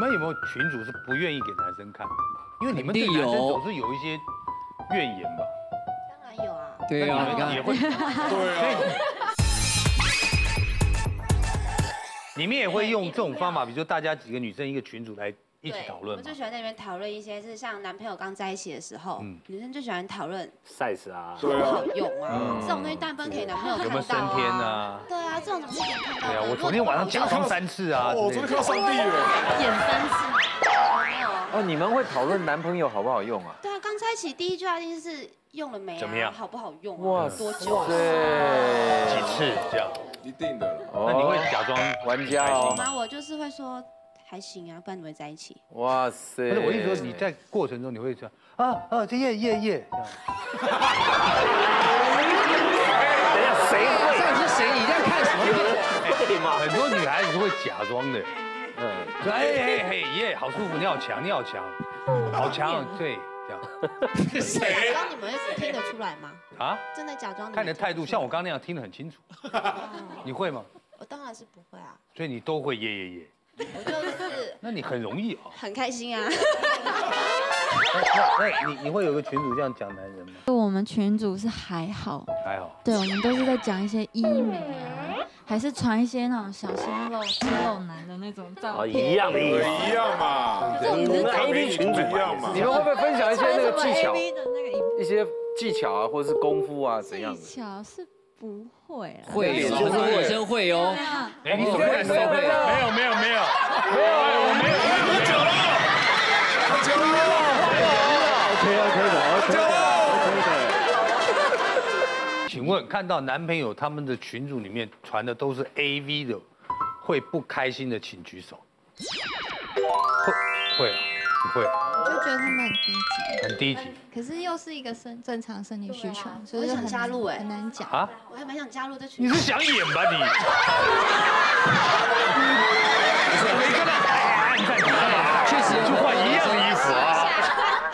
们有没有群组是不愿意给男生看？因为你们对男生总是有一些怨言吧？当然有啊。对啊，你看也会。对啊。 你们也会用这种方法，比如说大家几个女生一个群组来一起讨论。我最喜欢在那边讨论一些是像男朋友刚在一起的时候，女生就喜欢讨论 size 啊，好用啊，这种东西大部分可以男朋友看到啊。有没有升天啊？对啊，这种东西可以看到。对啊，我昨天晚上假装3次啊。我昨天看到上帝了。演3次。哦，你们会讨论男朋友好不好用啊？对啊，刚在一起第一句话一定是用了没啊？怎么样？好不好用啊？多久？对，几次这样。 一定的，那你会假装玩家哦？吗？我就是会说还行啊，不然怎么会在一起？哇塞！不是，我一直说你在过程中你会说啊，这耶。等一下，谁会？这是谁？你在看什么？对嘛？很多女孩子会假装的，说耶，好舒服，你好强，你好强，好强，对。 谁？假装你们听得出来吗？啊，真的假装？看你的态度，像我刚刚那样听得很清楚。你会吗？我当然是不会啊。所以你都会耶。我就是。那你很容易啊。很开心啊。那你会有个群组这样讲男人吗？我们群组是还好。还好。对，我们都是在讲一些医美啊，还是传一些那种小鲜肉、肌肉男的那种照片。一样的意思。一样嘛。你们 AV 群组一样嘛？你们会不会分享一些那个技巧？一些技巧啊，或者是功夫啊，怎样？技巧是不会啦。会，就是我真会哦。哎，你怎么会？没有，我没有。 请问看到男朋友他们的群组里面传的都是 AV 的，会不开心的请举手。会啊，你会。我就觉得他们很低级。很低级。可是又是一个正常生理需求，所以就很加入哎，很难讲啊。我还蛮想加入这群。你是想演吧你？没看到，你看你嘛？确实就换一样的衣服啊。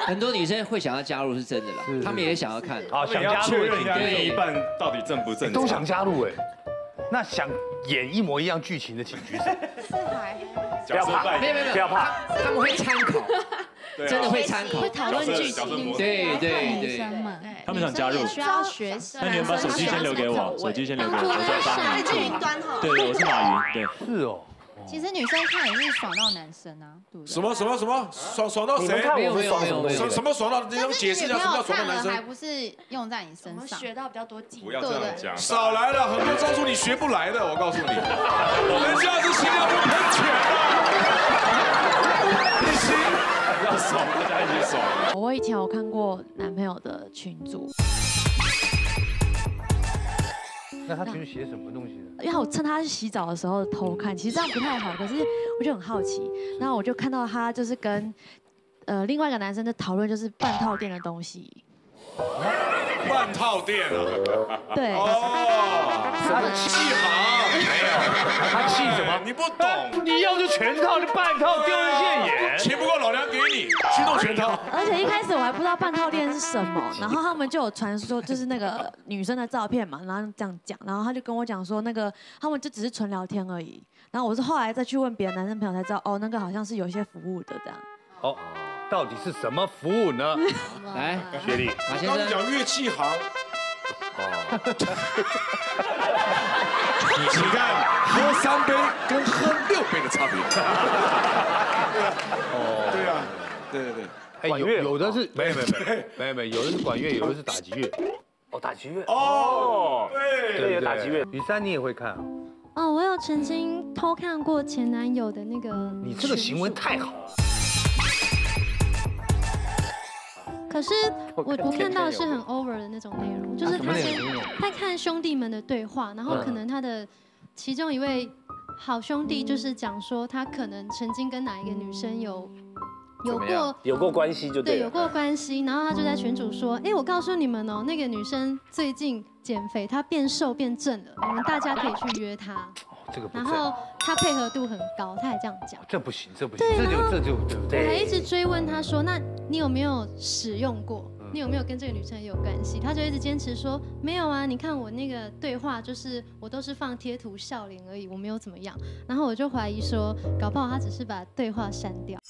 很多女生会想要加入是真的啦，她们也想要看，好想加入，另一半到底正不正？都想加入哎，那想演一模一样剧情的请举手。不要怕，不要怕，他们会参考，真的会参考，会讨论剧情，对。他们想加入，需要学生。那你们把手机先留给我，我在发。是云端哈。对，我是马云，对。是哦。 其实女生看也是爽到男生啊，对不对？什么爽到谁？没有什么爽到？你能解释一下什么叫爽到男生？还不是用在你身上？我学到比较多技巧。不要这样讲，少来了，很多招数你学不来的，我告诉你。我们下次新娘就喷泉了，必须要爽，大家一起爽。我以前有看过男朋友的群组。 那他群写什么东西呢？因为我趁他洗澡的时候偷看，其实这样不太好，可是我就很好奇，然后我就看到他就是跟另外一个男生在讨论，就是半套店的东西。半套店啊？对。哦，他气好，没有，他气什么？你不懂，你要就全套，你半套丢人现眼，钱不够老娘给你，去弄全套。而且一开始我还不知道半套店是什么，然后他们就有传说，就是那个女生的照片嘛，然后这样讲，然后他就跟我讲说，那个他们就只是纯聊天而已。然后我是后来再去问别的男生朋友才知道，哦，那个好像是有一些服务的这样。哦。 到底是什么服务呢？来，学历，马先生讲乐器行。哦，你看，喝3杯跟喝6杯的差别。哦，对啊，对。哎，有的是没有，有的是管乐，有的是打击乐。哦，打击乐。哦，对，打击乐。雨珊，你也会看啊？哦，我有曾经偷看过前男友的那个。你这个行为太好了。 可是我看到的是很 over 的那种内容，就是他看兄弟们的对话，然后可能他的其中一位好兄弟就是讲说他可能曾经跟哪一个女生有过关系就对，有过关系，然后他就在群组说，哎，我告诉你们哦，那个女生最近减肥，她变瘦变正了，你们大家可以去约她。 然后他配合度很高，他也这样讲。这不行，这不行，这就对。我还一直追问他说，那你有没有使用过？你有没有跟这个女生也有关系？他就一直坚持说没有啊，你看我那个对话就是我都是放贴图笑脸而已，我没有怎么样。然后我就怀疑说，搞不好他只是把对话删掉。